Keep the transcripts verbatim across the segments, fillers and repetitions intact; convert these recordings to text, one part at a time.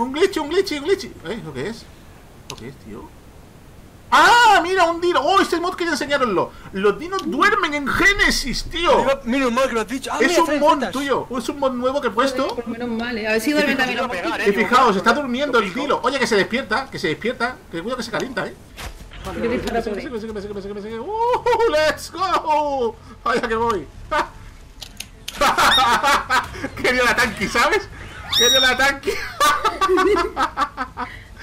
Un glitch, un glitch, un glitch. ¿Eh? ¿Lo que es? ¿Lo que es, tío? ¡Ah! Mira, un dino. ¡Oh! Este mod que ya enseñaronlo. Los dinos duermen en Génesis, tío. Mira, mira un mod que lo has dicho. Ah, es mira, un mod cuentas. tuyo. Es un mod nuevo que he puesto. Por menos mal, eh. A ver si duerme también. Y fijaos, está durmiendo el dino. Oye, que se despierta, que se despierta. Que cuidado que se calienta, eh. Vale, vale, vale, vale, vale, vale, vale, vale, vale. ¡Uh! ¡Let's go! ¡Vaya que voy! Quería la tanqui, ¿sabes? Quería la tanqui.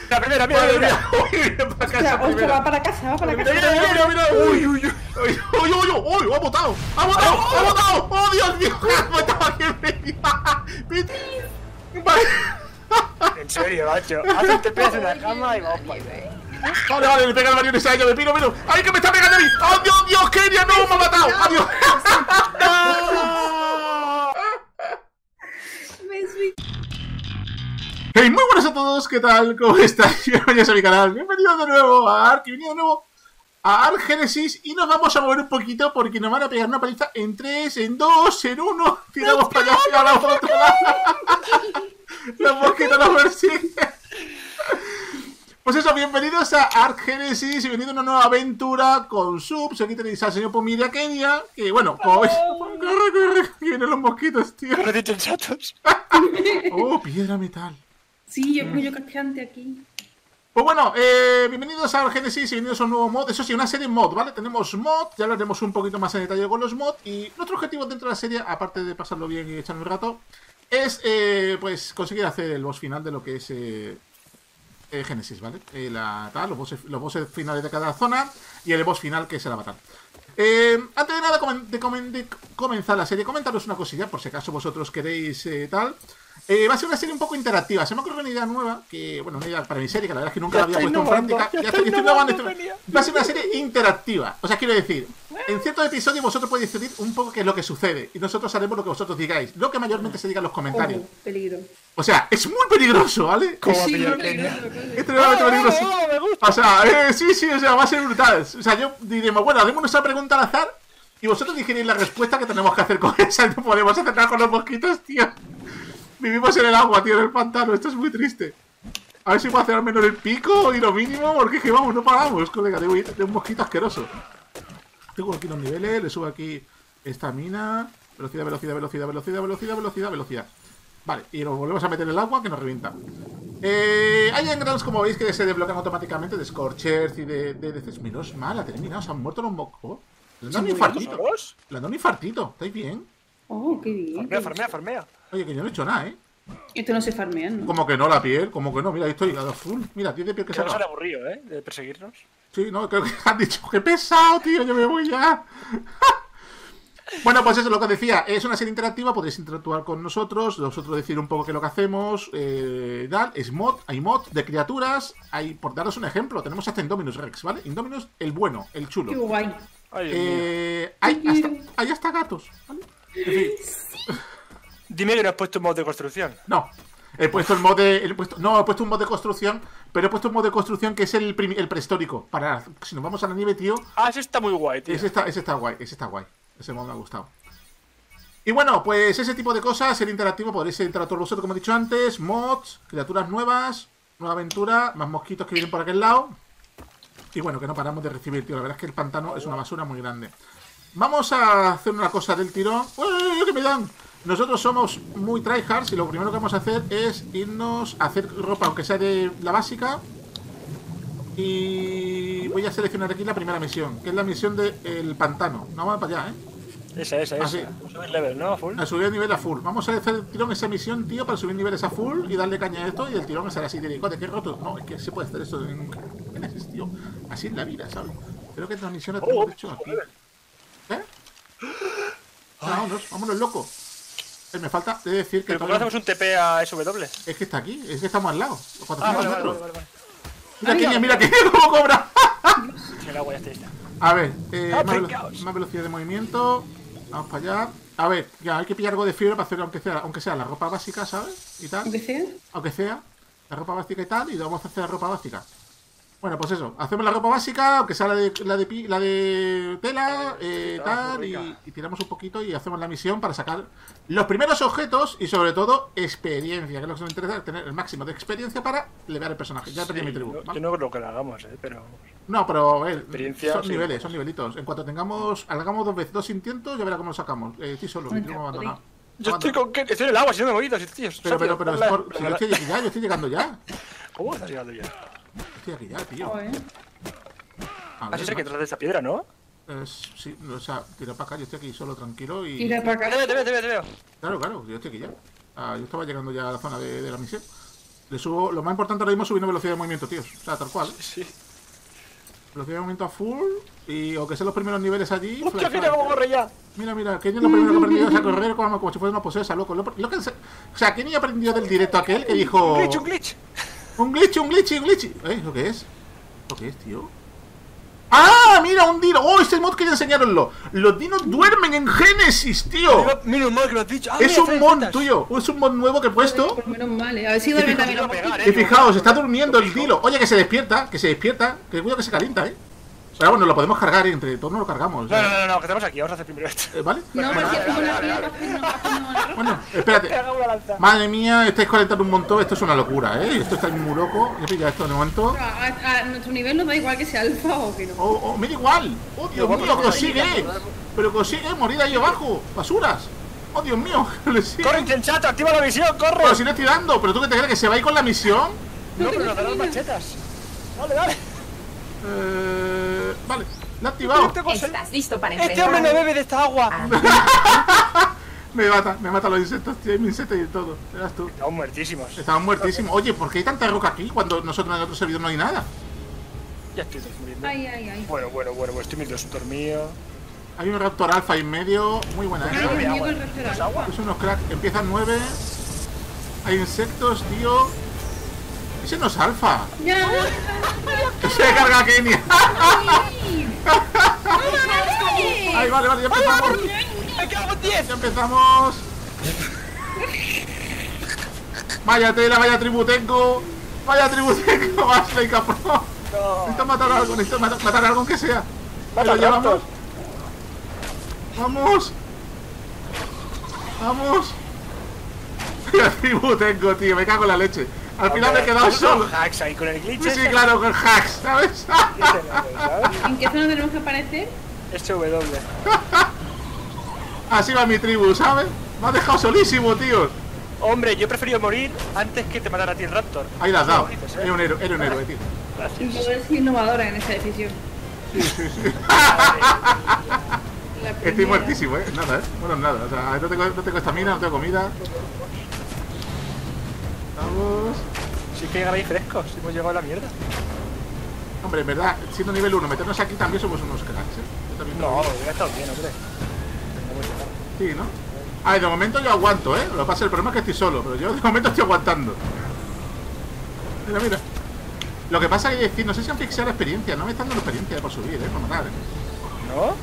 La primera, mira, mira, mira. Para casa, ostras, va para casa, va para casa. Mira, mira, mira. Uy, uy, uy. Uy, uy, uy. Uy, ha botado. Ha botado, ha botado. Oh, Dios mío. Ha botado aquí en medio. En serio, macho. Haces te pegas en la cama y vamos para allá. Vale, vale, le pega el marido en esa área, me piro, miro. ¡Ay, que me está pegando a mí! ¡Oh, Dios, Dios, Kenia! ¡No, me ha matado! ¡Adiós! Hey, muy buenas a todos, ¿qué tal? ¿Cómo estáis? Bienvenidos a mi canal, bienvenidos de nuevo a Ark, bienvenidos de nuevo a Ark Genesis. Y nos vamos a mover un poquito porque nos van a pegar una paliza en tres, en dos, en uno. Tiramos para allá y ahora vamos a otro lado. Los mosquitos nos persiguen. Pues eso, bienvenidos a Ark Genesis y bienvenido a una nueva aventura con subs. Aquí tenéis al señor Pomiria Kenia, que bueno, como veis... ¡Corre, corre! Que vienen los mosquitos, tío. ¡Corre, chatos! ¡Oh, piedra metal! Sí, yo creo yo cascante aquí. Pues bueno, eh, bienvenidos a Ark Genesis y bienvenidos a un nuevo mod. Eso sí, una serie mod, ¿vale? Tenemos mod, ya hablaremos un poquito más en detalle con los mods. Y nuestro objetivo dentro de la serie, aparte de pasarlo bien y echar un rato, es eh, pues conseguir hacer el boss final de lo que es... Eh, Eh, Génesis, ¿vale? Eh, la, tal, los, bosses, los bosses finales de cada zona y el boss final que es el avatar. Eh, antes de nada comen, de, comen, de comenzar la serie, comentaros una cosilla por si acaso vosotros queréis eh, tal. Eh, va a ser una serie un poco interactiva. Se me ha ocurrido una idea nueva, que bueno, una idea para mi serie, que la verdad es que nunca ya la había puesto en práctica. Ya ya estoy estoy innovando, innovando, estoy... Va a ser una serie interactiva. O sea, quiero decir, en ciertos episodios vosotros podéis decidir un poco qué es lo que sucede y nosotros haremos lo que vosotros digáis, lo que mayormente se diga en los comentarios. Oh, peligro. O sea, es muy peligroso, ¿vale? Como sí, peligroso. Es tremendamente peligroso. Oh, oh, me gusta. O sea, eh, sí, sí, o sea, va a ser brutal. O sea, yo diremos, bueno, haremos nuestra pregunta al azar y vosotros digeréis la respuesta que tenemos que hacer con esa. No podemos hacer nada con los mosquitos, tío. Vivimos en el agua, tío, en el pantano. Esto es muy triste. A ver si puedo hacer al menos el pico y lo mínimo, porque es que vamos, no paramos, colega. Debo ir de un mosquito asqueroso. Tengo aquí los niveles, le subo aquí estamina. Velocidad, velocidad, velocidad, velocidad, velocidad, velocidad, velocidad. Vale, y nos volvemos a meter en el agua que nos revienta. Eh, hay engranajes, como veis, que se desbloquean automáticamente de Scorchers y de... de, de, de menos mal, ha terminado, se han muerto los mocos. Le han dado un infartito. Le han dado un infartito, ¿estáis bien? Oh, qué bien. Farmea, farmea, farmea. Oye, que yo no he hecho nada, ¿eh? Esto no se farmea, ¿no? Como que no, la piel, como que no. Mira, ahí estoy a full. Mira, tiene piel que se ha... Creo que aburrido, ¿eh? De perseguirnos. Sí, no, creo que han dicho, ¡qué pesado, tío! Yo me voy ya. Bueno, pues eso es lo que decía. Es una serie interactiva, podéis interactuar con nosotros, nosotros decir un poco qué es lo que hacemos, eh, tal. Es mod, hay mod de criaturas. Hay, por daros un ejemplo, tenemos hasta Indominus Rex, ¿vale? Indominus, el bueno, el chulo. Qué guay. Eh, hay, hasta, hay hasta gatos, ¿vale? En fin. Sí. Dime que no has puesto un mod de construcción. No. He puesto el mod de... He puesto, no, he puesto un mod de construcción, pero he puesto un mod de construcción que es el, el prehistórico. Para, si nos vamos a la nieve, tío... Ah, ese está muy guay, tío. Ese está, ese está guay, ese está guay. Ese mod me ha gustado. Y bueno, pues ese tipo de cosas, el interactivo, podréis interactuar vosotros, como he dicho antes. Mods, criaturas nuevas, nueva aventura, más mosquitos que vienen por aquel lado. Y bueno, que no paramos de recibir, tío. La verdad es que el pantano es una basura muy grande. Vamos a hacer una cosa del tirón. ¡Uy, que me dan! Nosotros somos muy tryhards y lo primero que vamos a hacer es irnos a hacer ropa, aunque sea de la básica. Y voy a seleccionar aquí la primera misión, que es la misión del pantano. No, vamos para allá, ¿eh? Esa, esa, Así. esa. Vamos a subir level, ¿no? A full. A subir nivel a full. Vamos a hacer el tirón esa misión, tío, para subir niveles a full y darle caña a esto. Y el tirón será así, de ¿qué roto? No, es que se puede hacer eso en... ¿Qué es, tío? Así es la vida, ¿sabes? Creo que esta misión la tengo oh, hecho aquí. ¿Eh? Vámonos, vámonos, loco. Me falta de decir que... ¿Pero por qué hacemos un T P a S W? Es que está aquí, es que estamos al lado. Ah, vale, vale, vale, vale. Mira, Kenia, no, mira que cómo cobra. El agua ya está lista. A ver, eh, más, velo más velocidad de movimiento. Vamos para allá. A ver, ya hay que pillar algo de fibra para hacer, aunque sea, aunque sea la ropa básica, ¿sabes? Y tal. Aunque sea. Aunque sea la ropa básica y tal, y vamos a hacer la ropa básica. Bueno, pues eso, hacemos la ropa básica, aunque sea la de, la de, la de tela, eh, tal, y, y tiramos un poquito y hacemos la misión para sacar los primeros objetos y sobre todo experiencia, que es lo que nos interesa, tener el máximo de experiencia para elevar el personaje. Ya sí, perdí mi tribu. No, ¿vale? Yo no creo que la hagamos, eh, pero... No, pero eh, son sí, niveles, son nivelitos. En cuanto tengamos, hagamos dos veces, dos intentos, ya verá cómo lo sacamos. Eh, sí, solo, mi tribu abandonado. Yo estoy con que estoy en el agua, si no me voy, tío. Pero, pero, pero, es por... si yo estoy ya, yo estoy llegando ya. ¿Cómo estás llegando ya? Estoy aquí ya, tío. Oh, ¿eh? Así ah, es que tratas de esa piedra, ¿no? Eh, sí, o sea, tira para acá, yo estoy aquí solo, tranquilo y... Tira para acá. Te veo, te veo, te veo, te veo. Claro, claro, yo estoy aquí ya. Ah, yo estaba llegando ya a la zona de, de la misión. Le subo... Lo más importante ahora mismo es subirme velocidad de movimiento, tíos. O sea, tal cual. Sí. Velocidad de movimiento a full y... O que sean los primeros niveles allí... ¡Hostia, mira cómo corre ya! Mira, mira, Kenny es lo primero que aprendió, o sea, correr como, como si fuera una posesa, loco. Lo, lo que se... O sea, Kenny aprendió del directo aquel que dijo... Un glitch, un glitch. Un glitch, un glitch, un glitch. ¿Eh? ¿Lo que es? ¿Lo que es, tío? ¡Ah! ¡Mira, un dino! ¡Oh, este mod que ya enseñaronlo! ¡Los dinos duermen en Génesis, tío! Mira, mira un mod que lo has dicho. Ah, es mira, un mod tuyo. Es un mod nuevo que he puesto. Por menos mal, eh. A ver si duerme también. Y fijaos, está durmiendo el dino. Oye, que se despierta, que se despierta. Que cuidado que se calienta, eh. Pero bueno, lo podemos cargar, ¿eh? Entre todos nos lo cargamos. No, no, no, no, que tenemos aquí, vamos a hacer primero esto. ¿Vale? No, bueno, porque como la piedra, bueno, espérate. Madre mía, estáis calentando un montón, esto es una locura, ¿eh? Esto está muy loco. Yo he pillado esto de momento. A, a, a nuestro nivel nos da igual que sea alfa o que no. Oh, oh, me da igual. Oh, Dios mío, que os sigue. Pero que os sigue, morir ahí abajo. Basuras. Oh, Dios mío, que le sigue. Corre, insensato, activa la misión, corre. Pero si no estoy dando, pero tú que te crees que se va a ir con la misión. No, pero nos dan las machetas. Dale, dale. Eh, vale, la he activado. ¿Estás listo para empezar? Este hombre no bebe de esta agua. Ah. Me mata, me mata los insectos, tío, mis insectos y todo. Eras tú. Estaban muertísimos. Estaban muertísimos. Oye, ¿por qué hay tanta roca aquí cuando nosotros en el otro servidor no hay nada? Ya estoy durmiendo. Ay, ay, ay. Bueno, bueno, bueno, bueno, estoy mientras dormido. Hay un raptor alfa en medio. Muy buena. Claro, ¿eh? Agua. Es agua. Es unos crack. Empiezan nueve. Hay insectos, tío. Ese no es alfa. Yeah. Se carga a Kenia. Ahí, vale, vale, ya empezamos. Me cago en diez. Ya empezamos. Vaya tela, vaya tributenco. Vaya tributenco, basta y cabrón. No. Necesito matar a algo, necesito matar a algo que sea. Pero ya vamos. Vamos. Vamos. Vaya tributenco, tío, me cago en la leche. Al final me he quedado solo. Con hacks ahí, con el glitch. Sí, sí, claro, con hacks, ¿sabes? ¿En qué zona tenemos que aparecer? Este W. Así va mi tribu, ¿sabes? Me has dejado solísimo, tíos. Hombre, yo he preferido morir antes que te matara a ti el raptor. Ahí la has dado. Era un héroe, era un héroe, tío. Gracias. Eres innovadora en esa decisión. Sí, sí, sí. Estoy muertísimo, ¿eh? Nada, ¿eh? Bueno, nada. O sea, no tengo, no tengo estamina, no tengo comida. Vamos. Sí que llegaréis frescos, hemos llegado a la mierda. Hombre, en verdad, siendo nivel uno, meternos aquí también somos unos cracks, ¿eh? Yo también no, yo he estado bien, hombre. Sí, ¿no? Ah, de momento yo aguanto, ¿eh? Lo que pasa, el problema es que estoy solo, pero yo de momento estoy aguantando. Mira, mira. Lo que pasa es que, decir, no sé si han fixado la experiencia, no me están dando experiencia por subir, ¿eh? Por matar, ¿eh? ¿No?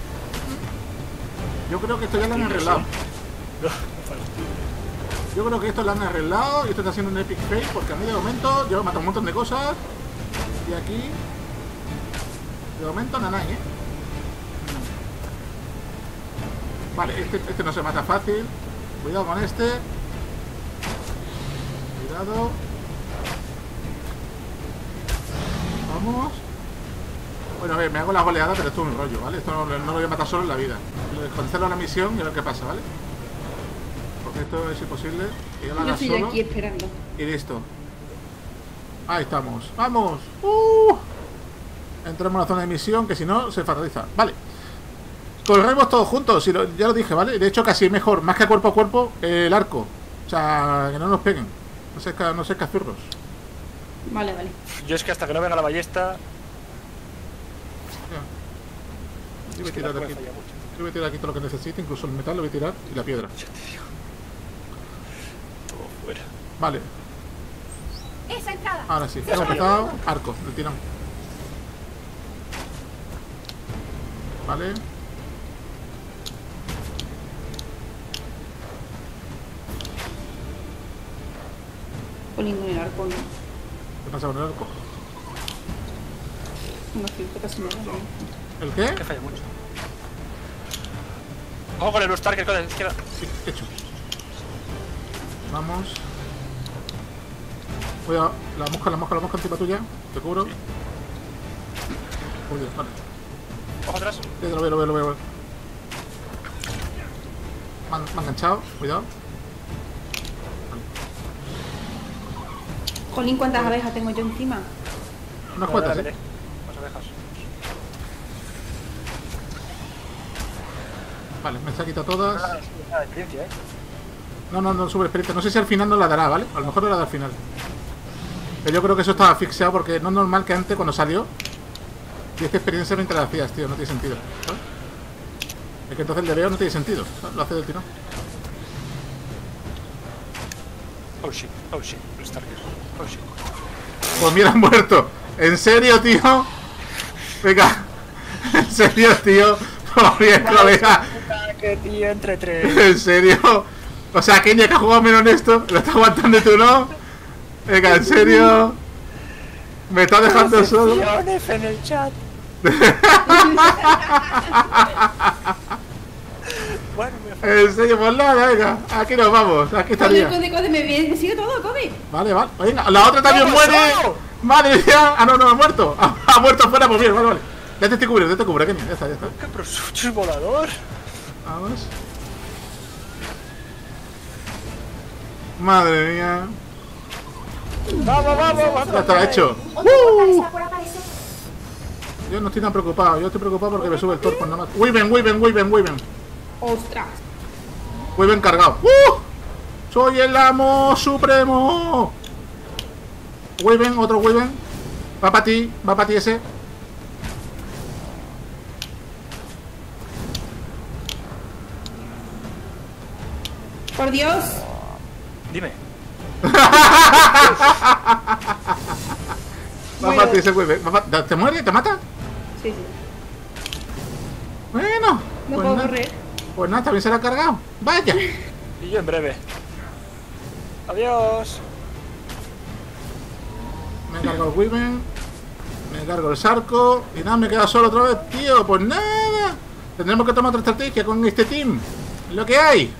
Yo creo que esto ya lo han arreglado. Yo creo que esto lo han arreglado y esto está haciendo un epic fail porque a mí de momento yo mato un montón de cosas y aquí de momento nanay, ¿eh? Vale, este, este no se mata fácil. Cuidado con este. Cuidado. Vamos. Bueno, a ver, me hago la goleada, pero esto es un rollo, ¿vale? Esto no, no lo voy a matar solo en la vida. Cancelo la misión y a ver qué pasa, ¿vale? Esto es imposible. Que yo lo haga solo. Aquí esperando. Y listo. Ahí estamos. ¡Vamos! ¡Uh! Entramos en la zona de misión, que si no, se fataliza. Vale. Corremos todos juntos. Si lo, ya lo dije, ¿vale? De hecho, casi mejor, más que cuerpo a cuerpo, eh, el arco. O sea, que no nos peguen. No se esca, no se escazurros. Vale, vale. Yo es que hasta que no venga la ballesta. Yo voy a tirar aquí. Yo voy a tirar aquí todo lo que necesite, incluso el metal lo voy a tirar y la piedra. Yo te digo. Vale. Esa entrada. Ahora sí, hemos empezado. Arco, le tiramos. Vale. Con ningún arco, ¿no? ¿Qué pasa con el arco? No, tío, te casi me da. ¿El qué? Que falla mucho. Ojo con el Ustarker con la izquierda. Sí, qué chulo. Vamos. Voy a... La mosca, la mosca, la mosca encima tuya. Te cubro. Sí. Muy bien, vale. Ojo atrás. Sí, lo veo, lo veo, lo veo. Me han, me han enganchado, cuidado. Vale. Jolín, ¿cuántas vale. abejas tengo yo encima? Unas cuantas, ¿eh? Las abejas. Vale, me está quitado todas. No, la experiencia, ¿eh? No, no, no sube experiencia. No sé si al final no la dará, ¿vale? A lo mejor no la da al final. Pero yo creo que eso estaba asfixiado porque no es normal que antes, cuando salió, y esta experiencia mientras la hacías, tío. No tiene sentido, ¿sabes? Es que entonces el de Leo no tiene sentido, ¿sabes? Lo hace del tirón. Oh shit, oh shit, Starker, oh shit. Pues mira, han muerto. ¿En serio, tío? Venga. ¿En serio, tío? Por bien, colega. ¿En serio? O sea, Kenia que ha jugado menos en esto, lo está aguantando y tú no. Venga, ¿en serio? Me está dejando solo. En el chat. Bueno, en serio, pues nada, venga, aquí nos vamos, aquí estaría. Code, code, me sigue todo, Code. Vale, vale, venga, la otra también muere. Madre mía, ah no, no, ha muerto, ha, ha muerto fuera, pues bien, vale, vale. Ya te estoy cubriendo, ya te cubro, Kenia, ya está, ya está. ¡Qué prosucho es volador! Vamos. Madre mía. Vamos, vamos, ya está hecho. ¡Uh! Yo no estoy tan preocupado, yo estoy preocupado porque me sube el torpor nada más. Weaven, Weaven, Weaven, Weaven. Ostras. Weaven cargado. ¡Uh! Soy el amo supremo. Weaven, otro Weaven. Va para ti, va para ti ese. Por Dios. Dime. Va para ti ese Weaven. ¿Te muere? ¿Te mata? Sí, sí. Bueno. No puedo correr. Pues nada, también se la ha cargado. Vaya. Y yo en breve. Adiós. Me cargo el Weaven. Me cargo el Sarco. Y nada, me queda solo otra vez, tío. Pues nada. Tendremos que tomar otra estrategia con este team. Lo que hay.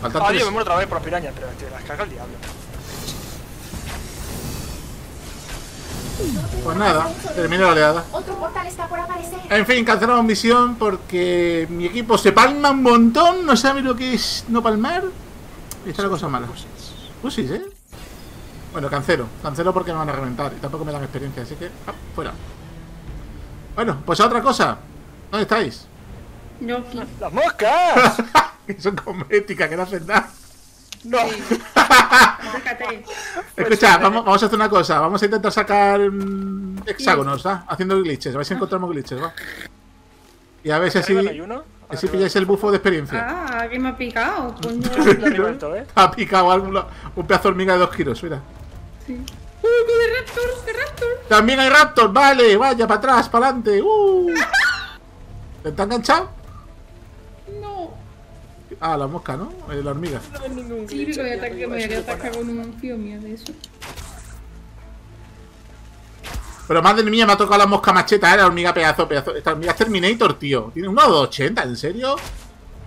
Faltan tres. Ah, yo me muero otra vez por las pirañas, pero tío, las caga el diablo. Pues nada, termino la oleada. Otro portal está por aparecer. En fin, cancelamos misión porque mi equipo se palma un montón. No sabe lo que es no palmar. Y está la cosa mala. Pusis, ¿eh? Bueno, cancelo. Cancelo porque me van a reventar. Y tampoco me dan experiencia, así que... Ah, fuera. Bueno, pues a otra cosa. ¿Dónde estáis? No, no. ¡Las moscas! Que son cosméticas, que no hacen nada. No. Sí. Escucha, vamos, vamos a hacer una cosa. Vamos a intentar sacar mmm, hexágonos, ¿ah? Haciendo glitches. A ver si encontramos glitches, ¿va? Y a ver si así, así pilláis el bufo de experiencia. Ah, que me ha picado. Pues ha picado algo, un pedazo de hormiga de dos kilos, mira. Sí. ¡Uh, que de raptors, de raptors! También hay raptors, vale. Vaya, para atrás, para adelante. ¡Uh! ¿Te está enganchado? Ah, la mosca, ¿no? La hormiga. No hay ningún glitch. Sí, pero voy a atacar, me voy a atacar con un tío mío de eso. Pero madre mía, me ha tocado la mosca macheta, ¿eh? La hormiga pedazo, pedazo. Esta hormiga es Terminator, tío. Tiene un uno ochenta, ¿en serio?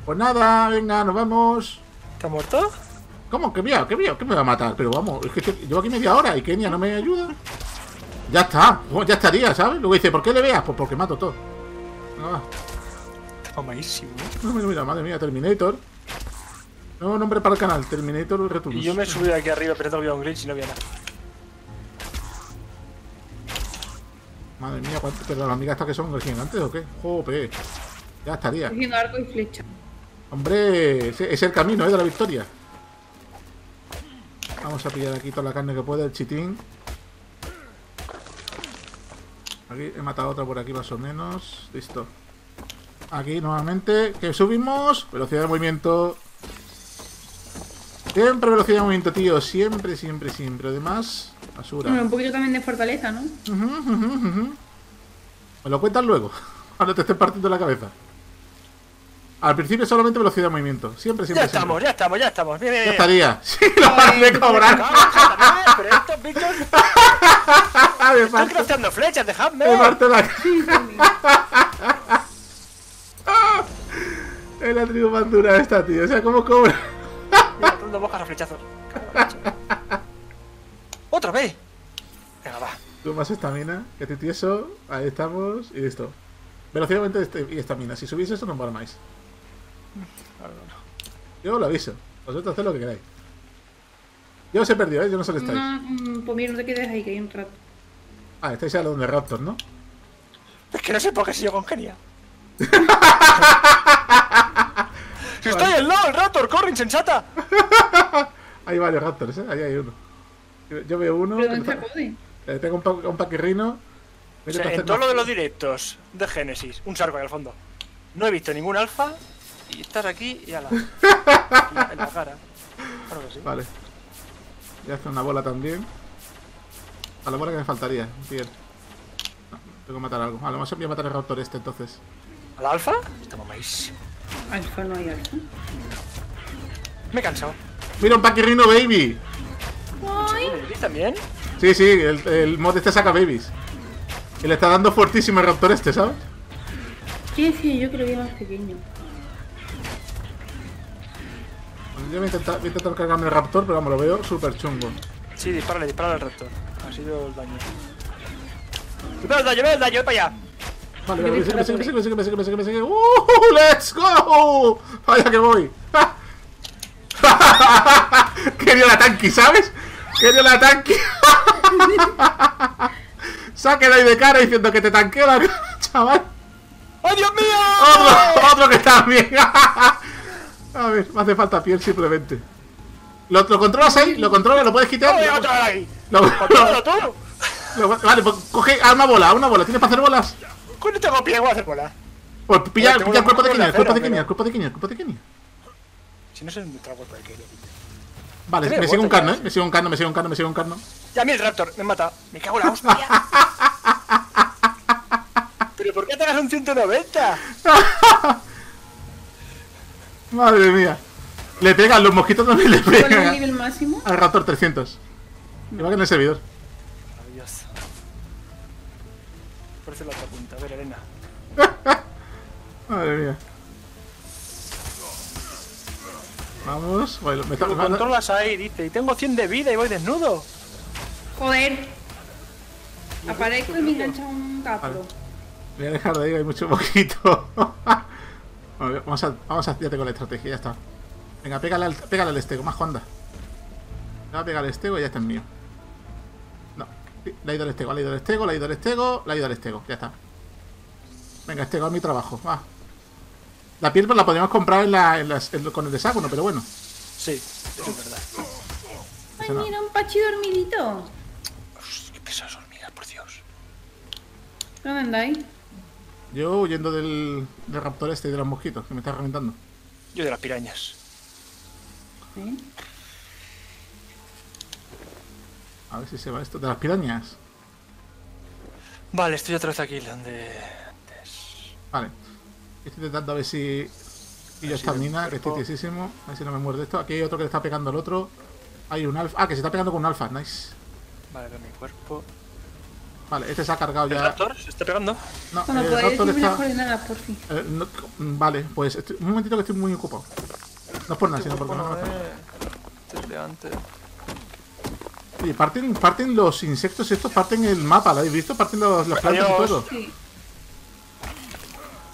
Pues nada, venga, nos vamos. ¿Está muerto? ¿Cómo? ¿Qué mía? ¿Qué mía? ¿Qué me va a matar? Pero vamos, es que estoy... llevo aquí media hora y Kenia no me ayuda. Ya está, pues ya estaría, ¿sabes? Luego dice, ¿por qué le veas? Pues porque mato todo. Ah. Maísimo. No, mira, mira, madre mía, Terminator. Nuevo nombre para el canal, Terminator Returns. Y yo me subí aquí arriba, pero no había un glitch y no había nada. Madre mía, ¿cuántas pero las hormigas estas que son gigantes o qué? Jope. Ya estaría. Cogiendo arco y flecha. Hombre, ese es el camino, ¿eh? De la victoria. Vamos a pillar aquí toda la carne que pueda, el chitín. Aquí he matado otra por aquí más o menos. Listo. Aquí nuevamente, que subimos. Velocidad de movimiento. Siempre velocidad de movimiento, tío. Siempre, siempre, siempre. Además, basura. Bueno, un poquito también de fortaleza, ¿no? Uh-huh, uh-huh, uh-huh. Me lo cuentas luego. Ahora te estés partiendo la cabeza. Al principio solamente velocidad de movimiento. Siempre, siempre. Ya siempre. Estamos, ya estamos, ya estamos. Bien, bien, ya estaría. Sí, lo vas a recobrar. Pero esto, Víctor. están crafteando flechas, dejadme. Me parto la cara. Es la tribu más dura esta, tío. O sea, ¿cómo cobra? Mira, tú no mojas a flechazos. ¡Otra vez! Venga, va. Tú más estamina, que te tieso. Ahí estamos y listo. Velocidad y estamina. Si subís eso, no embarmáis. No, no, no. Yo lo aviso. Vosotros haced lo que queráis. Yo os he perdido, ¿eh? Yo no sé dónde estáis. No, pues mira, no te quedes ahí, que hay un rato. Ah, estáis a donde Raptor, ¿no? Es que no sé por qué si yo congenia. ¡Si estoy al lado, el Raptor! ¡Corre, insensata! Hay varios Raptors, ¿eh? Ahí hay uno. Yo veo uno. ¿Pero dónde está Cody? Eh, tengo un, pa un paquirrino. O sea, en todo más... lo de los directos de Genesis, un sarco ahí al fondo. No he visto ningún alfa y estás aquí y a la, la, en la cara. Claro que sí. Vale. Voy a hacer una bola también. A la bola que me faltaría. Bien. No, tengo que matar algo. A lo mejor voy a matar al raptor este entonces. ¿A la alfa? Estamos más. Alfa no hay alfa. Me he cansado. Mira un paquirrino baby. ¿Baby también? Sí, sí, el, el mod este saca babies. Y le está dando fuertísimo el raptor este, ¿sabes? Sí, sí, yo creo que es más pequeño. Bueno, yo voy a, intentar, voy a intentar cargarme el raptor, pero vamos, lo veo súper chungo. Sí, dispárale, dispárale al raptor. Ha sido el daño. ¡Veo el daño, veo el daño, voy para allá! Vale, vale, sigue, sigue, sigue, sigue, sigue, sigue, sigue, sigue. ¡Uh! ¡Let's go! ¡Vaya que voy! ¡Quería la tanqui, ¿sabes? ¡Quería la tanqui! Sáquela ahí de cara diciendo que te tanqueo la cara, chaval. ¡Oh, Dios mío! Otro, otro que está bien. A ver, me hace falta piel simplemente. Lo, lo controlas ahí, lo controlas, lo puedes quitar. ¡Oye, otro ahí! Lo, lo, lo, lo, vale, pues coge a una bola, una bola. ¿Tienes para hacer bolas? ¿Cuándo tengo pie? Voy a hacer bolas. Pues pilla, Oye, pilla el cuerpo de Kenia, el cuerpo de Kenia, el cuerpo de Kenia, el cuerpo de Kenia. Si no sé dónde está el cuerpo de Kenia. Vale, me sigue un carno, eh. Me sigue un carno, me sigue un carno, me sigue un carno. Ya a mí el raptor, me mata. Me cago en la hostia. ¿Pero por qué te hagas un ciento noventa? Madre mía. Le pegan, los mosquitos también le pegan. ¿Cuál es el nivel máximo? Al raptor trescientos. No. Igual que en el servidor. Maravilloso. Parece la otra punta, a ver, arena. Madre mía. Vamos, bueno, me está jugando. Controlas ahí, dice, y tengo cien de vida y voy desnudo. Joder. Aparezco y me engancha un gato. Vale. Voy a dejar de ir, hay mucho poquito. Bueno, vamos a, vamos a, ya tengo la estrategia, ya está. Venga, pégale al, pégale al estego, más Juanda. Le voy a pegar al estego y ya está en mío. No, le ha ido al estego, le ha ido al estego, le ha ido al estego, le ha ido al estego, ya está. Venga, estego, es mi trabajo, va. La piel pues la podríamos comprar en la, en las, en, con el hexágono, pero bueno. Sí, eso es verdad. Ay, no. Mira, un pachi dormidito. Uf, qué pesadas hormigas, por Dios. ¿Dónde andáis? Yo huyendo del, del raptor este y de los mosquitos, que me está reventando. Yo de las pirañas. ¿Sí? A ver si se va esto. ¿De las pirañas? Vale, estoy otra vez aquí, donde... Vale. Estoy intentando a ver si... Y yo estamina, que estoy tiesísimo. A ver si no me muerde esto. Aquí hay otro que le está pegando al otro. Hay un alfa. Ah, que se está pegando con un alfa. Nice. Vale, de mi cuerpo. Vale, este se ha cargado ya. ¿El raptor se está pegando? No, bueno, el raptor está... Coordenadas, por fin. Eh, no... Vale, pues estoy... un momentito que estoy muy ocupado. No es por nada, sino porque no me gusta. Oye, parten, parten los insectos estos, parten el mapa, ¿lo habéis visto? Parten los, las plantas y todo. Sí.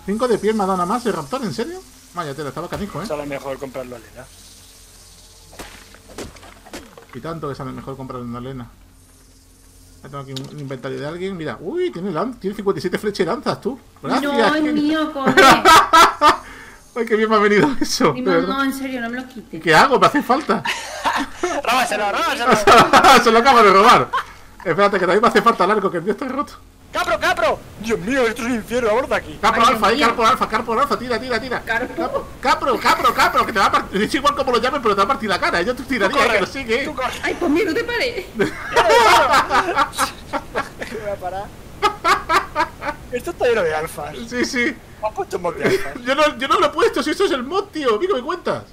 cinco de piel me ha dado nada más el raptor, ¿en serio? Vaya, te lo estaba canijo, eh. Sale mejor comprarlo en arena. Y tanto que sale mejor comprarlo en arena. Ya tengo aquí un inventario de alguien. Mira, uy, tiene, tiene cincuenta y siete flechas y lanzas, tú. Gracias, no, es mío, coge. Ay, qué bien me ha venido eso. No, no, en serio, no me lo quites. ¿Qué hago? Me hace falta. Róbaselo, róbaselo. Se lo acabo de robar. Espérate, que también me hace falta el arco, que el mío está roto. ¡Capro, capro! ¡Dios mío, esto es un infierno! ¡Vamos de aquí! ¡Capro, alfa, ahí! ¡Carpo, alfa, carpo, alfa! ¡Tira, tira, tira! ¿Carpo? ¡Capro, capro, capro! Que te va a partir... Es igual como lo llamen, pero te va a partir la cara. Yo te tiraría, tú corre, que lo sigue. Tú corre. ¡Ay, pues mira, no te paré! ¿Qué me va a parar? Esto está lleno de alfas. Sí, sí. ¿Has puesto un mod de alfas? yo, no, yo no lo he puesto, si eso es el mod, tío. Mira, ¿me cuentas?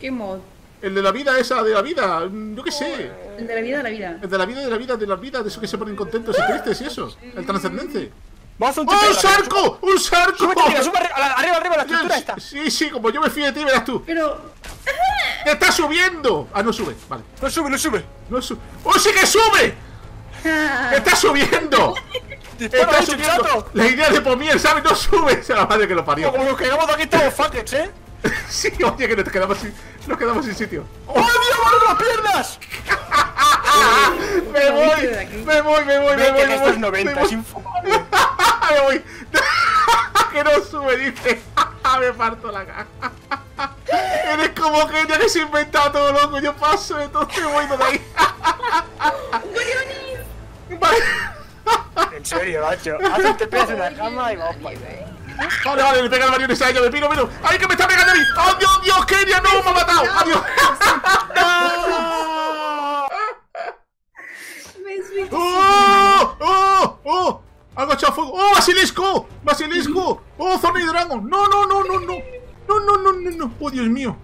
¿Qué mod? El de la vida, esa de la vida, yo qué sé. El de la vida de la vida. El de la vida de la vida de las vidas, de esos que se ponen contentos y tristes y eso. El trascendente. ¡Vas a un, ¡Oh, un sarco! ¡Un sarco! Arriba, arriba, arriba, la estructura está. Sí, sí, como yo me fío de ti, verás tú. Pero... ¡Te está subiendo! Ah, no sube, vale. No sube, no sube. No sube. ¡Oh, sí que sube! ¡Está subiendo! ¡Está subiendo! La idea de Pomier, ¿sabes? No sube. A la madre que lo parió. Como nos quedamos de aquí todos fuckers, ¿eh? Sí, oye, que nos quedamos sin, nos quedamos sin sitio. ¡Oh, Dios, me las piernas! Me voy, me voy, me voy, me voy. Esto es noventa, es infumable. Me voy. Que no sube, dice. Me parto la caja. Eres como que ya que se ha inventado todo loco. Yo paso, entonces voy de ahí. En serio, macho. Hace un T P en la cama y vamos para ahí. Vale, vale, le pega el mariones a ella, me piro, pero. ¡Ay, que me está pegando a mí! ¡Oh, Dios, Dios, Kenia! ¡No, me ha matado! ¡Adiós! ¡Oh! ¡Oh! ¡Oh! ¡Ha agachado fuego! ¡Oh, Basilisco! ¡Basilisco! ¡Oh, Zombie de dragón! ¡No, no, no, no, no! ¡No, no, no, no, no! ¡Oh, Dios mío!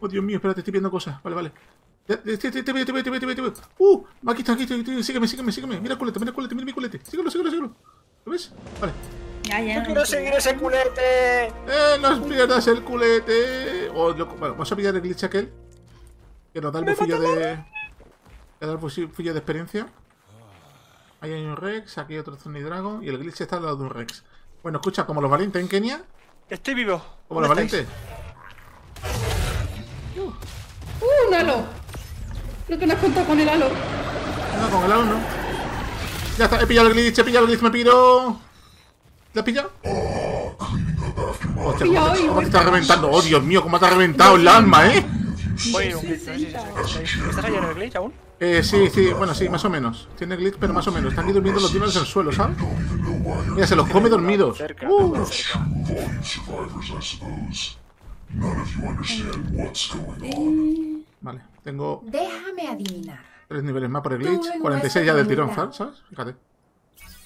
¡Oh, Dios mío! Espérate, estoy viendo cosas. Vale, vale. Te, te, te, te veo, te veo, te veo, te veo. ¡Uh! Aquí está, aquí está. Sígueme, sígueme, sígueme. Mira el culete, mira el culete, mira mi culete. Síguelo, síguelo, síguelo. ¿Lo ves? Vale. Ya, ya, ¡yo quiero seguir ese culete! ¡Eh, no pierdas el culete! Oh, loco. Bueno, vamos a pillar el glitch aquel. Que nos da el bufillo de... Que da el bufillo de experiencia. Ahí hay un Rex, aquí otro Zombie Dragon. Y el glitch está al lado de un Rex. Bueno, escucha, como los valientes en Kenia. Estoy vivo. Como los valientes. Uh, ¡Uh, un halo! Creo que no has contado con el halo. No, con el halo no. Ya está, he pillado el glitch, he pillado el glitch, me piro. ¿La has pillado? Hostia, ¿cómo, te, ¿cómo te está reventando? ¡Oh, Dios mío! ¿Cómo te ha reventado el alma, eh? Oye, un glitch, ¿estás lleno de glitch aún? Eh, sí, sí, bueno, sí, más o menos. Tiene glitch, pero más o menos. Están aquí durmiendo los dinos en el suelo, ¿sabes? Mira, se los come dormidos. ¡Uh! Vale, tengo... Déjame adivinar. Tres niveles más por el glitch. cuarenta y seis ya del tirón, ¿sabes? Fíjate.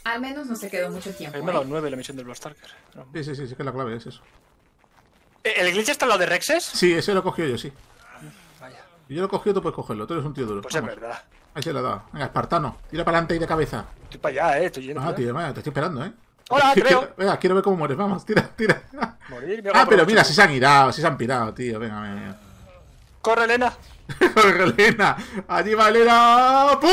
Al menos no se quedó mucho tiempo. Primero nueve, la misión del Bloodstacker. Sí, sí, sí, sí, que la clave es eso. ¿El glitch está al lado de Rexes? Sí, ese lo he cogido yo, sí. Vaya. Y yo lo he cogido, tú puedes cogerlo. Tú eres un tío duro. Pues vamos. Es verdad. Ahí se la da. Venga, espartano. Tira para adelante y de cabeza. Estoy para allá, eh. Estoy lleno. Ah, tío, vaya, te estoy esperando, eh. Hola, te veo. Venga, quiero ver cómo mueres. Vamos, tira, tira. Morir, ah, pero mira, si se han irado, si se han pirado, tío. Venga, venga, venga. Corre, Elena. Corre, Elena. Allí va Elena. ¡Pum!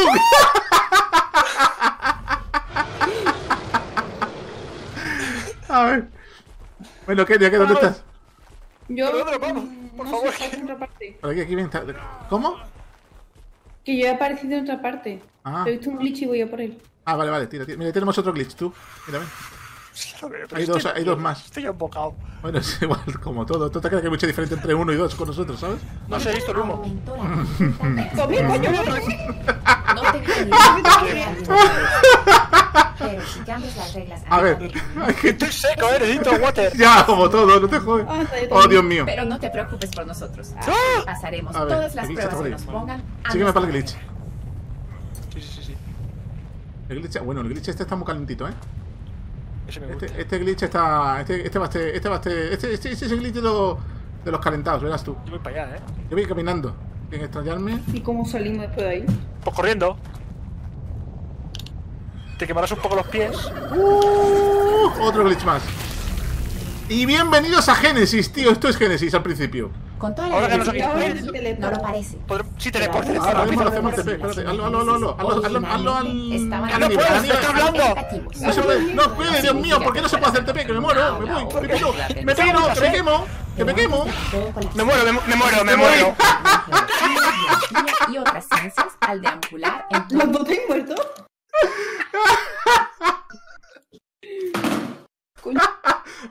A ver. Bueno, Kenia, ¿dónde estás? Yo... Vamos, por no favor. Sé, otra parte. Por aquí, aquí viene... ¿Cómo? Que yo he aparecido en otra parte. Ah. He visto un glitch y voy a por él. Ah, vale, vale, tira, tira. Mira, tenemos otro glitch, tú. Mira, ven. Hay este, dos, hay dos más. Estoy embocado. Bueno, es igual, como todo. ¿Tú te crees que hay mucha diferencia entre uno y dos con nosotros, sabes? No se ha visto el humo. ¡No te a ver, estoy seco, eh, necesito water. Ya, como todo, no te jodes. Oh, Dios mío. Pero no te preocupes por nosotros. Pasaremos todas las pruebas que nos pongan. Sígueme para el glitch. Sí, sí, sí. El glitch, bueno, el glitch este está muy calentito, eh. Este, este glitch está. Este, este va este. Este va este. Este, este, este es el glitch de, lo, de los calentados, verás tú. Yo voy para allá, eh. Yo voy caminando. Sin extrañarme. ¿Y cómo salimos después de ahí? Pues corriendo. Te quemarás un poco los pies. Uh, otro glitch más. Y bienvenidos a Genesis, tío. Esto es Genesis al principio. Con toda la ahora que nos aquí. No lo parece. Sí, teleporte. Ahora, ahora mismo lo hacemos T P. Espérate. Hazlo, hazlo, hazlo. Hazlo, hazlo, hazlo al. ¡No puedo! ¡Me está hablando! No se puede. No puede, Dios mío. ¿Por qué no se puede hacer T P? Que me muero. Me voy. Me quemo. Me quemo. Que me quemo. Que me quemo. Me muero, me muero, me muero. Y otras ciencias al deambular en los dos te han muerto.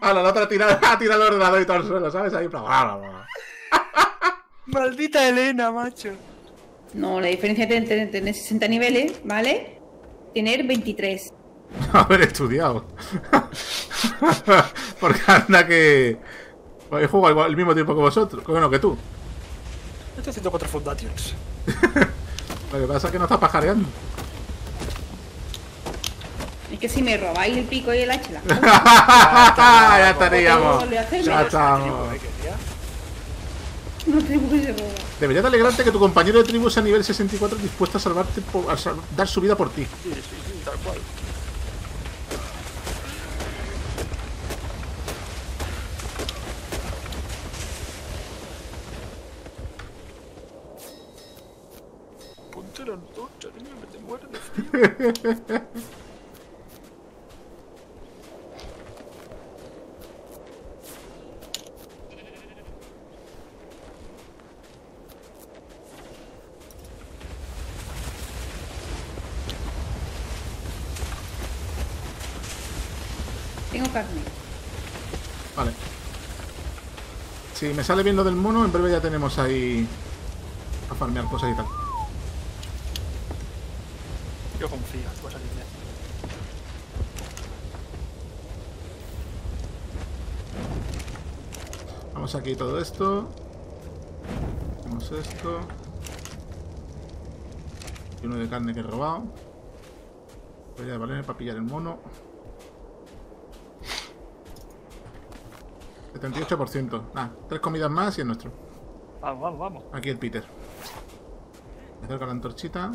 A la otra tirada ha tirado el ordenador y todo el suelo, ¿sabes? Ahí, para. Maldita Elena, macho. No, la diferencia entre tener sesenta niveles, ¿vale? Tener veintitrés. Haber estudiado. Porque anda que... He jugado al mismo tiempo que vosotros. Bueno, que tú. Yo estoy haciendo cuatro fundations. Lo que pasa es que no estás pajareando. Es que si me robáis el pico y el hacha. Ya estaríamos. Ya estamos. Una tribu que se roba. Debería de alegrarte que tu compañero de tribu sea nivel sesenta y cuatro dispuesto a salvarte por, a sal, dar su vida por ti. Sí, sí, sí, tal cual. Ponte la antorcha, niño, que te mueres de frío. Vale. Si me sale bien lo del mono, en breve ya tenemos ahí a farmear cosas y tal. Yo confío en cosas que me... Vamos aquí todo esto. Hacemos esto. Y uno de carne que he robado. Voy a valer para pillar el mono. setenta y ocho por ciento. Ah, tres comidas más y el nuestro. Vamos, vamos, vamos. Aquí el Peter. Me acerco a la antorchita.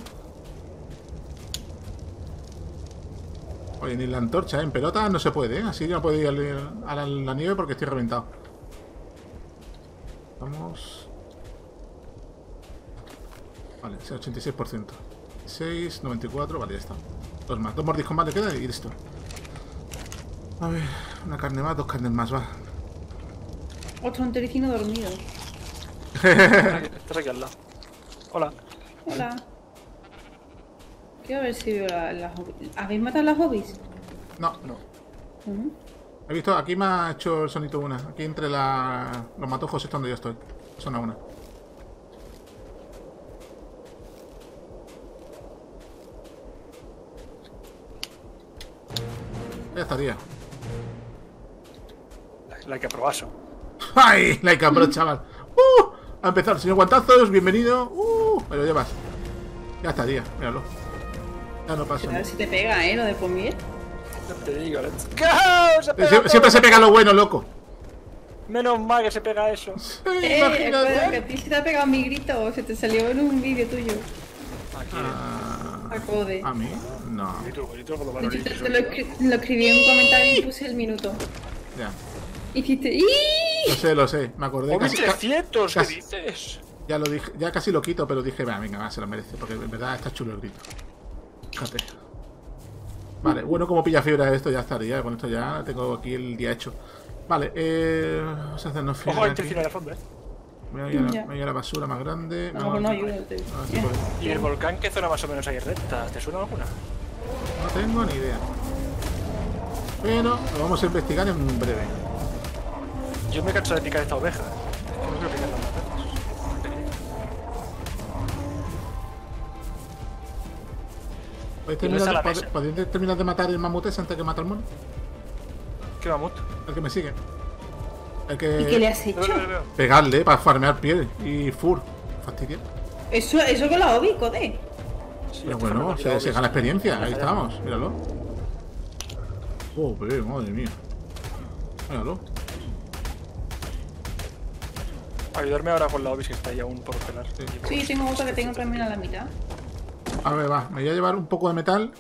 Oye, ni la antorcha, ¿eh? En pelota no se puede, ¿eh? Así ya puedo ir a la, a la, a la nieve porque estoy reventado. Vamos. Vale, ochenta y seis por ciento. seis, noventa y cuatro, vale, ya está. Dos más, dos mordiscos más le queda y listo. A ver, una carne más, dos carnes más, va. Otro entericino dormido. Está aquí al lado. Hola. Hola. Quiero ver si veo las la hobbies. ¿Habéis matado las hobbies? No, no. Uh-huh. He visto, aquí me ha hecho el sonito una. Aquí entre la, los matojos es donde yo estoy. Suena una. Ya estaría. La que aprobaso. ¡Ay! Like a bro, chaval. ¡Uh! A empezar, señor Guantazos, bienvenido. ¡Uh! Me lo llevas. Ya está, tía, míralo. Ya no pasa. A ver si te pega, ¿eh? Lo de comer. No te digo, let's go. Se pega Sie siempre se pega lo bueno, loco. Menos mal que se pega eso. Sí, eh, imagínate. Que a ti se te ha pegado mi grito, se te salió en un vídeo tuyo. Aquí. Ah, acode. ¿A mí? No. Yo te, te lo, escri lo escribí en un comentario y puse el minuto. Ya. Hiciste. Lo sé, lo sé, me acordé. Casi, trescientos, ¿qué dices? Ya lo dije, ya casi lo quito, pero dije, venga, venga, se lo merece, porque en verdad está chulo el grito. Fíjate. Vale, bueno, como pilla fibra esto ya estaría, con esto ya tengo aquí el día hecho. Vale, eh. Vamos a hacernos fibra. Ojo, este fibra de fondo, eh. Me voy a la, me voy a la basura más grande. No, no, no ayúdate. ¿Y el volcán qué zona más o menos hay recta? ¿Te suena alguna? No tengo ni idea. Pero lo vamos a investigar en breve. Yo me canso de picar esta oveja. No quiero picar las ovejas. ¿Podéis terminar de matar el mamut ese antes que matar al mono? ¿Qué mamut? El que me sigue. El que... ¿Y qué le has hecho? Pegarle para farmear piel y fur. Fastidia. Eso, eso con la obi, code. Sí, pero bueno, se, se gana experiencia. Ahí estamos, míralo. Joder, madre mía. Míralo. Ayudarme ahora con la obis que está ahí aún por pelar. Sí, sí tengo otra que tengo también a la mitad. A ver, va, me voy a llevar un poco de metal.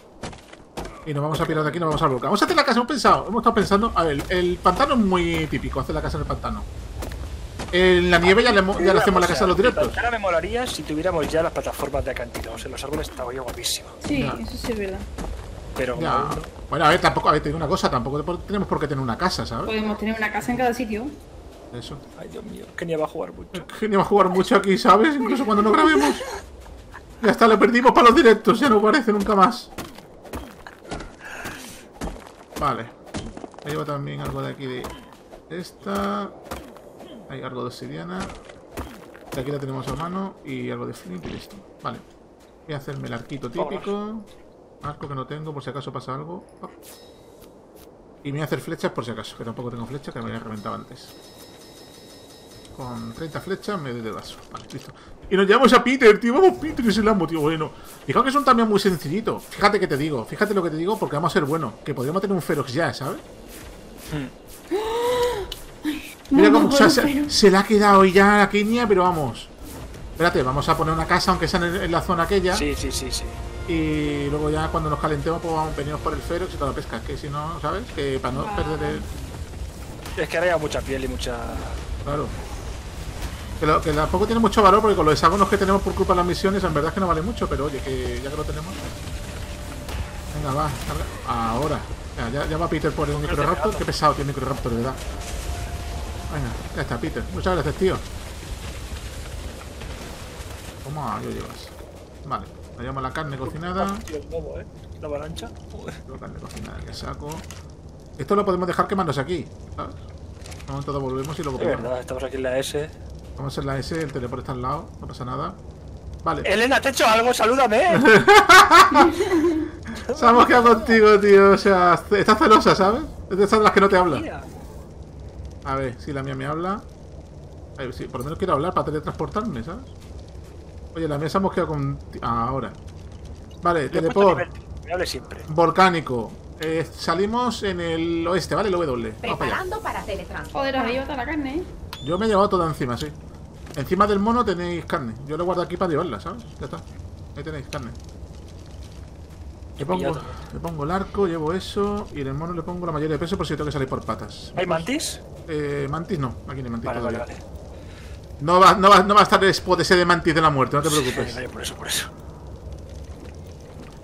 Y nos vamos a pirar de aquí, nos vamos al volcán. Vamos a hacer la casa, hemos pensado, hemos estado pensando. A ver, el pantano es muy típico, hacer la casa en el pantano. En la nieve ya le, ya le hacemos la casa de los directos. El pantano me molaría si tuviéramos ya las plataformas de acantilados. O sea, los árboles estaba yo guapísimo. Sí, ya. Eso sí es verdad. Pero ya. Bueno, a ver, tampoco, a ver, te digo una cosa, tampoco tenemos por qué tener una casa, ¿sabes? Podemos tener una casa en cada sitio. Eso. Ay, Dios mío, que ni va a jugar mucho. Que ni va a jugar mucho aquí, ¿sabes? Incluso cuando no grabemos. Ya está, lo perdimos para los directos, ya no parece nunca más. Vale. Me llevo también algo de aquí de esta. Hay algo de obsidiana. De aquí la tenemos a mano. Y algo de flint y listo. Vale. Voy a hacerme el arquito típico. Arco que no tengo, por si acaso pasa algo. Oh. Y me voy a hacer flechas por si acaso, que tampoco tengo flechas, que me había reventado antes. Con treinta flechas me doy de vaso. Vale, listo. Y nos llevamos a Peter, tío. Vamos, Peter, es el amo, tío. Bueno. Fijaos que es un también muy sencillito. Fíjate que te digo. Fíjate lo que te digo porque vamos a ser buenos. Que podríamos tener un Ferox ya, ¿sabes? Sí. Mira cómo se, se, se la ha quedado ya la Kinia, pero vamos. Espérate, vamos a poner una casa, aunque sea en, en la zona aquella. Sí, sí, sí, sí. Y luego ya cuando nos calentemos, pues vamos, venimos por el ferox y toda la pesca. Que si no, ¿sabes? Que para no ah. perder el... Es que ahora hay mucha piel y mucha... Claro. Que, lo, que tampoco tiene mucho valor, porque con los hexágonos que tenemos por culpa de las misiones, en verdad es que no vale mucho, pero oye, que ya que lo tenemos... Venga, va, carga. Ahora. Ya, ya va Peter por el microraptor. Qué pesado tiene el microraptor, ¿verdad? Venga, ya está, Peter. Muchas gracias, tío. ¿Cómo lo llevas? Vale, le llevamos la carne cocinada. La avalancha. La carne cocinada que saco. Esto lo podemos dejar quemándose aquí, ¿sabes? De momento lo volvemos y luego podemos. Es verdad, estamos aquí en la S. Estamos en la S, el teleport está al lado, no pasa nada. Vale. Elena, te he hecho algo, salúdame. Se ha mosqueado contigo, tío. O sea, estás celosa, ¿sabes? Es de esas de las que no te habla. A ver, si la mía me habla. A ver, sí, por lo menos quiero hablar para teletransportarme, ¿sabes? Oye, la mía se ha mosqueado con... Ah, ahora. Vale, teleport. Me hable siempre. Volcánico. Eh, salimos en el oeste, ¿vale? El W. Preparando para teletransportar. Joder, arriba está la carne, ¿eh? Yo me he llevado toda encima, sí. Encima del mono tenéis carne. Yo lo guardo aquí para llevarla, ¿sabes? Ya está. Ahí tenéis carne. Le pongo, le pongo el arco, llevo eso. Y en el mono le pongo la mayoría de peso por si tengo que salir por patas. ¿Hay mantis? Eh, mantis no, aquí no hay mantis vale, todavía. Vale, vale. No, va, no, va, no va a estar el spot ese de mantis de la muerte, no te preocupes. Sí, por eso, por eso.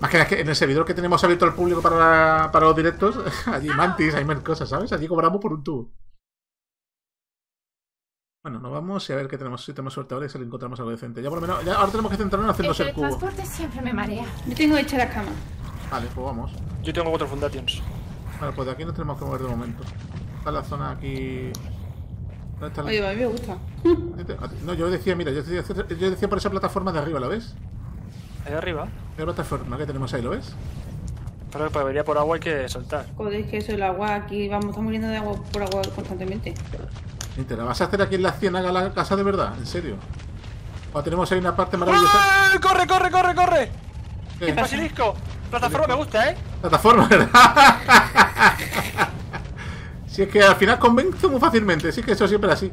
Más que nada, en el servidor que tenemos abierto al público para, la, para los directos, allí mantis, hay más cosas, ¿sabes? Allí cobramos por un tubo. Bueno, nos vamos y a ver qué tenemos, si tenemos suerte ahora y si le encontramos algo decente. Ya por lo menos, ya ahora tenemos que centrarnos en hacernos el cubo. El transporte siempre me marea. Yo tengo hecha la cama. Vale, pues vamos. Yo tengo cuatro fundations. Vale, pues de aquí nos tenemos que mover de momento. Está la zona aquí... ¿Dónde está la... Oye, a mí me gusta. No, yo decía, mira, yo decía, yo decía por esa plataforma de arriba, ¿lo ves? Ahí arriba. La plataforma que tenemos ahí, ¿lo ves? Claro, para venir por agua hay que saltar. Joder, es que eso, el agua aquí, vamos, estamos muriendo de agua por agua constantemente. ¿Te la vas a hacer aquí en la ciénaga la casa de verdad? ¿En serio? O tenemos ahí una parte maravillosa... ¡Ah! ¡Corre, corre, corre, corre! ¿Qué? ¡Basilisco! Plataforma me gusta, ¿eh? Plataforma, ¿verdad? Si es que al final convenzo muy fácilmente. Si es que eso siempre es así.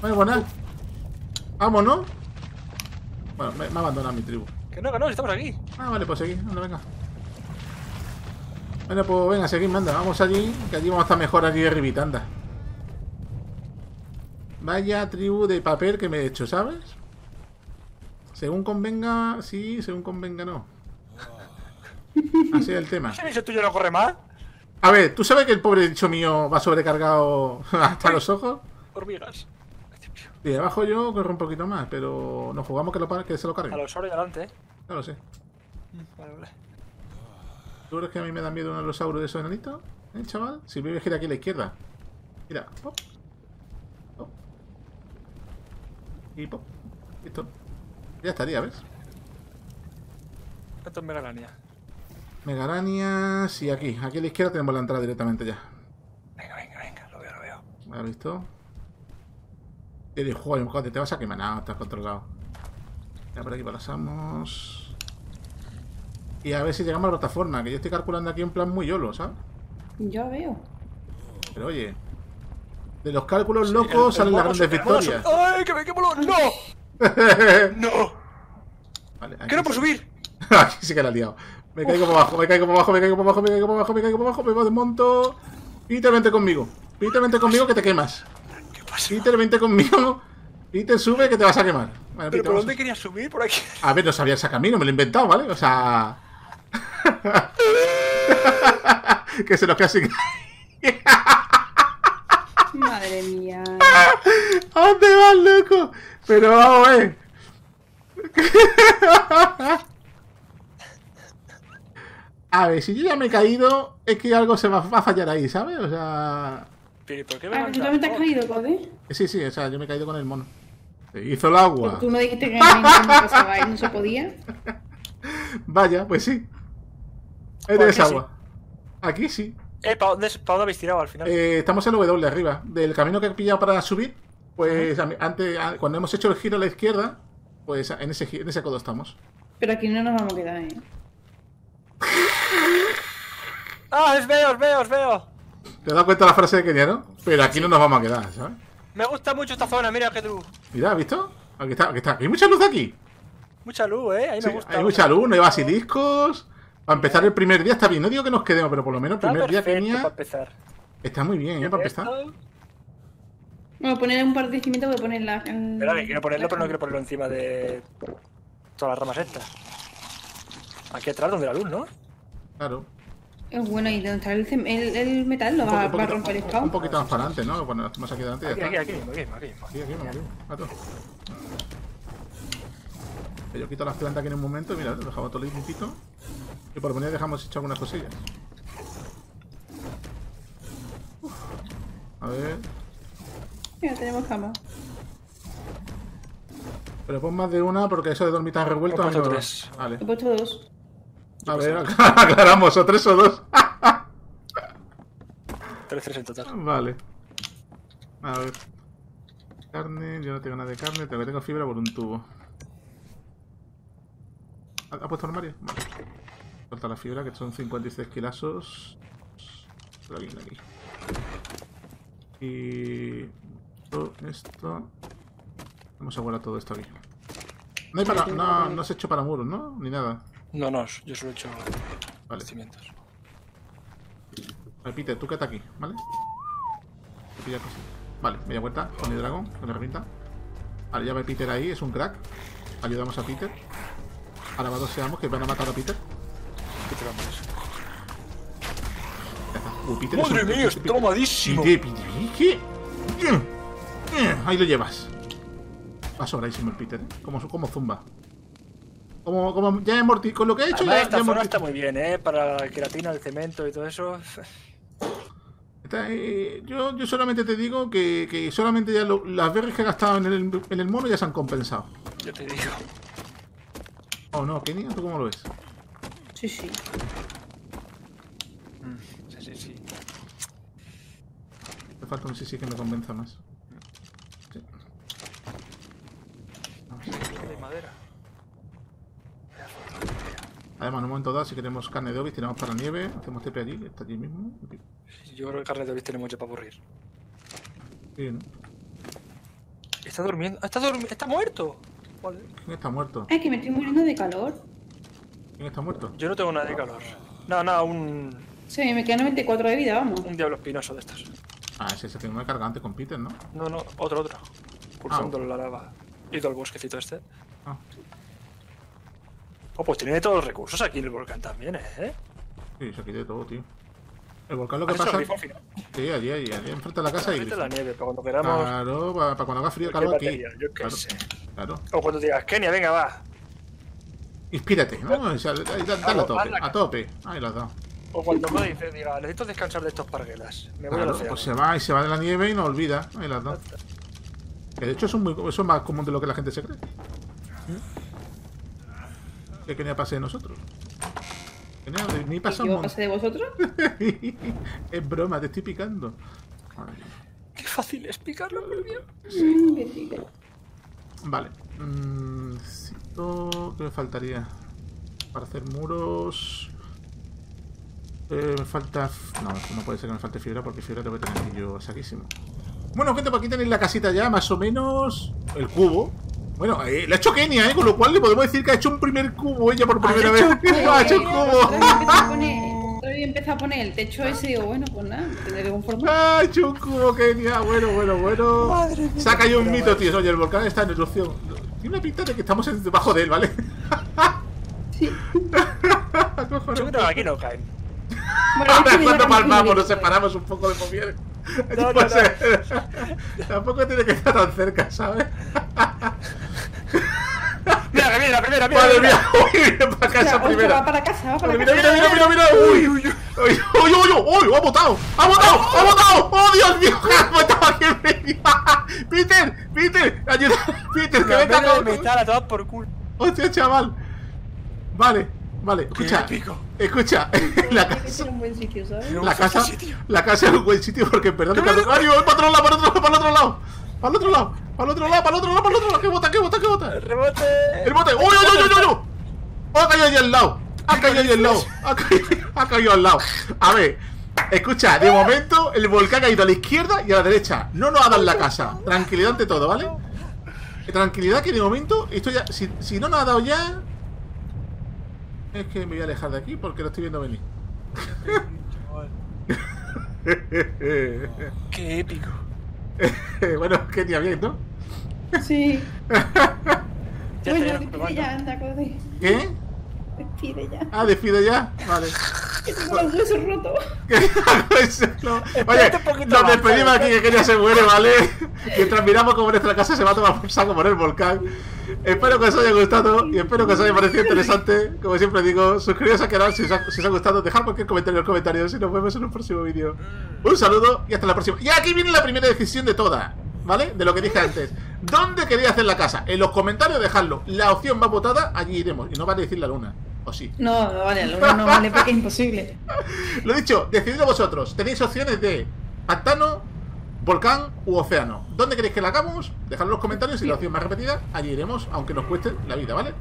Vale, buena. Vámonos. Bueno, me, me ha abandonado mi tribu. Que no, que no, estamos aquí. Ah, vale, pues seguid. Anda, venga. Bueno, pues venga, seguid, manda. Vamos allí, que allí vamos a estar mejor allí de arribita, anda. Vaya tribu de papel que me he hecho, ¿sabes? Según convenga, sí, según convenga, no. Así es el tema. ¿Ese tuyo no corre más? A ver, ¿tú sabes que el pobre bicho mío va sobrecargado hasta los ojos? Hormigas. Y abajo yo corro un poquito más, pero nos jugamos que, lo, que se lo carguen. A los oros y adelante, ¿eh? Ya lo sé. Vale, vale. ¿Tú crees que a mí me da miedo un alosaurio de esos enanitos? ¿Eh, chaval? Si me voy a girar aquí a la izquierda. Mira, pop. Pop. Y pop. Listo. Ya estaría, ¿ves? Esto es Megarania. Megarania, sí, aquí. Aquí a la izquierda tenemos la entrada directamente ya. Venga, venga, venga. Lo veo, lo veo. ¿Lo has visto? El juego, joder, te vas a quemar. No, estás controlado. Ya por aquí pasamos. Y a ver si llegamos a la plataforma. Que yo estoy calculando aquí en plan muy yolo, ¿sabes? Yo veo. Pero oye, de los cálculos locos sí, el, el salen las grandes victorias. ¡Ay, que me quemo los... ¡No! ¡No! Vale, ¡que no puedo subir! Aquí sí que la he liado. Me caigo por abajo, me caigo por abajo, me caigo por abajo, me caigo por abajo, me caigo por abajo, me desmonto. Peter, vente conmigo. Peter, vente conmigo que te quemas. ¿Qué pasa? Peter, vente conmigo. Peter, sube que te vas a quemar. Vale, ¿pero Peter, por dónde a... querías subir? Por aquí. A ver, no sabía ese camino, me lo he inventado, ¿vale? O sea... que se nos queda así. Madre mía. ¿A dónde vas, loco? Pero vamos, eh. A ver, si yo ya me he caído, es que algo se va a fallar ahí, ¿sabes? O sea... ¿Pero por qué me ah, ¿tú también te has caído, Cody? Sí, sí, o sea, yo me he caído con el mono. Se hizo el agua. Pero tú no dijiste que no, no se podía. Vaya, pues sí. Ahí tienes agua. Sí. Aquí sí. Eh, ¿para dónde, ¿Para dónde habéis tirado al final? Eh, estamos en el W arriba. Del camino que he pillado para subir, pues uh -huh. antes, cuando hemos hecho el giro a la izquierda, pues en ese, en ese codo estamos. Pero aquí no nos vamos a quedar, ¿eh? ¡Ah, os veo, os veo, os veo! ¿Te has dado cuenta de la frase de Kenia, no? Pero aquí sí. No nos vamos a quedar, ¿sabes? Me gusta mucho esta zona, mira que tú. Mira, ¿has visto? Aquí está, aquí está. Hay mucha luz aquí. Mucha luz, ¿eh? Ahí sí, me gusta. Hay mucha luz, no hay basiliscos. Para empezar el primer día está bien. No digo que nos quedemos, pero por lo menos el primer día Kenia... empezar. Está muy bien, ¿eh? Para empezar. Bueno, poner un par de cimientos, voy a ponerla. Espera, que quiero ponerlo, pero no quiero ponerlo encima de todas las ramas estas. Aquí atrás, donde la luz, ¿no? Claro. Bueno, y donde está el, el, el metal lo va, poquito, va a romper el caos. Un poquito más para adelante, ¿no? Bueno, más aquí adelante. Aquí, aquí, aquí, aquí, aquí, aquí, aquí, aquí, mato. Yo quito las plantas aquí en un momento y mira, lo dejamos todo limpito. Y por lo menos dejamos hecho algunas cosillas. Uf. A ver. Mira, tenemos cama. Pero pon más de una porque eso de dormir tan revuelto. He puesto no... tres. Vale. He puesto dos. A ver, aclaramos, o tres o dos. Tres, tres en total. Vale. A ver. Carne, yo no tengo nada de carne, tengo, tengo fibra por un tubo. ¿Ha puesto armario? Vale. Corta la fibra, que son cincuenta y seis kilazos. Por aquí, por aquí. Y... todo esto... Vamos a guardar todo esto aquí. No, hay para, no, no se ha hecho para muros, ¿no? Ni nada. No, no, yo solo he hecho vale. Cimientos. Vale, Peter, tú quédate aquí, ¿vale? Pilla cosas. Vale, media vuelta con el dragón, con la herramienta. Vale, ya va Peter ahí, es un crack. Ayudamos a Peter. Ahora seamos que van a matar a Peter. Peter, vamos. Uh, Peter ¡madre mía, es tomadísimo! Peter, Peter, ¿qué? Ahí lo llevas. Va sobradísimo el Peter, ¿eh? Como, como zumba. Como, como ya he morti con lo que he hecho. Además, ya, esta ya zona está muy bien, ¿eh? Para la queratina, el cemento y todo eso. Esta, eh, yo, yo solamente te digo que, que solamente ya lo, las berries que he gastado en el, en el mono ya se han compensado. Yo te digo. Oh no, Kenia, ¿tú cómo lo ves? Sí, sí. Mm, sí, sí, sí. Me falta un sí, sí que me convenza más. Sí. De madera. Además, en un momento dado, si queremos carne de obis, tiramos para nieve, hacemos T P allí, está allí mismo. Yo creo que carne de obis tenemos ya para aburrir. Sí, ¿no? Está durmiendo. Está, durmi está muerto. Vale. ¿Quién está muerto? Es que me estoy muriendo de calor. ¿Quién está muerto? Yo no tengo nada de calor. Nada, nada, un... Sí, me quedan noventa y cuatro de vida, vamos. Un diablo espinoso de estos. Ah, ese se tiene una carga antes con Peter, ¿no? No, no, otro, otro. Cursando ah, la lava. Y todo el bosquecito este. Ah. Oh, pues tiene todos los recursos aquí en el volcán también, ¿eh? Sí, se quita de todo, tío. El volcán lo que pasa... Grifo, sí, allí, allí, allí, enfrente de la casa y... Enfrente de la nieve, para cuando queramos... Claro, para, para cuando haga frío, calor batería, aquí. Yo qué claro, sé. Claro. O cuando digas, Kenia, venga, va. Inspírate, ¿no? O sea, dale a tope, a tope. Ahí lo has dado. O cuando me dices, diga, necesito descansar de estos parguelas. Me voy claro, a la pues se va y se va de la nieve y no olvida. Ahí lo has dado. Que de hecho eso es, muy, eso es más común de lo que la gente se cree. ¿Mm? Que Kenia pase de nosotros. Kenia, ni pasa un montón. ¿Pase de vosotros? Es broma, te estoy picando. Vale. Qué fácil es picarlo, por Dios. Sí. Vale. Mm, necesito... ¿Qué me faltaría? Para hacer muros... Eh, me falta... No, no puede ser que me falte fibra porque fibra te voy a tener que yo saquísimo. Bueno, gente, por aquí tenéis la casita ya, más o menos... El cubo. Bueno, eh, la ha hecho Kenia, ¿eh? Con lo cual le podemos decir que ha hecho un primer cubo ella por primera vez. ¡Ha hecho un cubo! Yo he empezado a poner el techo ese y digo, bueno, pues nada, tendré que conformar. ¡Ha hecho un cubo, Kenia! Bueno, bueno, bueno. Madre se ha caído un mito, tío. Oye, el volcán está en erupción. Tiene una pinta de que estamos debajo de él, ¿vale? Sí. Yo creo que aquí no caen. Bueno, cuando palmamos, nos separamos un poco de comer. No, no, no. Tampoco tiene que estar tan cerca, ¿sabes? Mira, mira, primera, mira. Madre mía, uy, para casa primero. Va para casa, va para casa. Mira, mira, mira, mira. Uy, uy, uy, uy, uy, uy, uy, ha botado, ha botado, ha botado. Oh, Dios mío, ha botado aquí en medio. Peter, Peter, ayuda, Peter, que venga con. Me está la toda por culo. Hostia, chaval. Vale. Vale, escucha, escucha, la casa, la casa, la casa es un buen sitio porque, perdón, ¡ay, voy para otro lado, para otro lado, para otro lado! ¡Para el otro lado, para el otro lado, para el otro lado, para el otro lado! ¡Qué bota, qué bota, qué bota! ¡El rebote! ¡El bote! ¡Uy, uy, uy, uy, uy! ¡Ha caído ahí al lado! ¡Ha caído ahí al lado! ¡Ha caído al lado! A ver, Escucha, de momento el volcán ha ido a la izquierda y a la derecha. No nos ha dado en la casa. Tranquilidad ante todo, ¿vale? Tranquilidad, que de momento esto ya... Si, si no nos ha dado ya... Es que me voy a alejar de aquí porque lo estoy viendo venir. Oh, qué épico. Bueno, que día bien, ¿no? Sí. Ya bueno, despide ya, anda, Cody. ¿Qué? Despide ya. Ah, despide ya. Vale. Que tengo los huesos rotos. Oye, nos despedimos aquí, que Kenia se muere, ¿vale? Mientras miramos cómo nuestra casa se va a tomar por saco por el volcán. Espero que os haya gustado y espero que os haya parecido interesante. Como siempre digo, suscribiros al canal si os ha, si os ha gustado. Dejad cualquier comentario en los comentarios y nos vemos en un próximo vídeo. Un saludo y hasta la próxima. Y aquí viene la primera decisión de todas, ¿vale? De lo que dije antes. ¿Dónde queréis hacer la casa? En los comentarios dejadlo. La opción más votada, allí iremos. Y no vale decir la luna. ¿O sí? No, no vale, la luna no vale porque es imposible. Lo dicho, decididlo vosotros. Tenéis opciones de pantano, volcán u océano. ¿Dónde queréis que la hagamos? Dejadlo en los comentarios y la opción más repetida, allí iremos, aunque nos cueste la vida, ¿vale?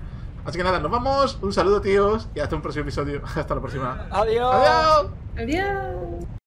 Así que nada, nos vamos. Un saludo, tíos. Y hasta un próximo episodio. Hasta la próxima. Adiós. Adiós. Adiós.